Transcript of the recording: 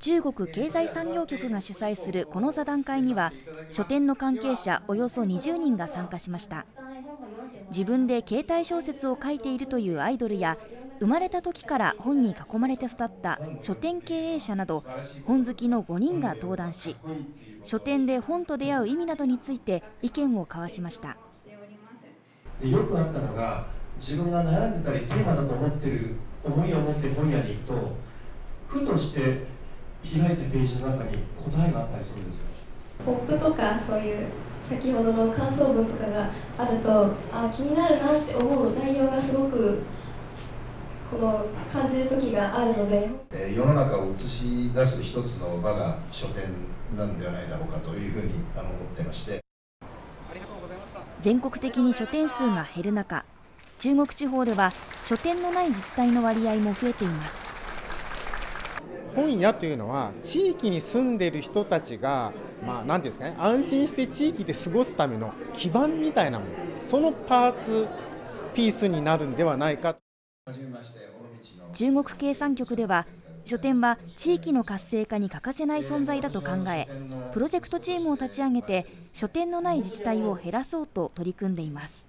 中国経済産業局が主催するこの座談会には、書店の関係者およそ20人が参加しました。自分で携帯小説を書いているというアイドルや、生まれた時から本に囲まれて育った書店経営者など、本好きの5人が登壇し、書店で本と出会う意味などについて意見を交わしました。でよくあったのが、自分が悩んでたりテーマだと思ってる思いを持って本屋に行くと、ふとして開いたページの中に答えがあったりするんですよ。ポップとかそういう先ほどの感想文とかがあると、あ、気になるなって思う内容がすごくこの感じる時があるので、世の中を映し出す一つの場が書店なんではないだろうかというふうに思ってまして。全国的に書店数が減る中、中国地方では書店のない自治体の割合も増えています。本屋というのは地域に住んでいる人たちが、何ですかね、安心して地域で過ごすための基盤みたいなもの、そのパーツピースになるんではないか。中国経産局では、書店は地域の活性化に欠かせない存在だと考え、プロジェクトチームを立ち上げて書店のない自治体を減らそうと取り組んでいます。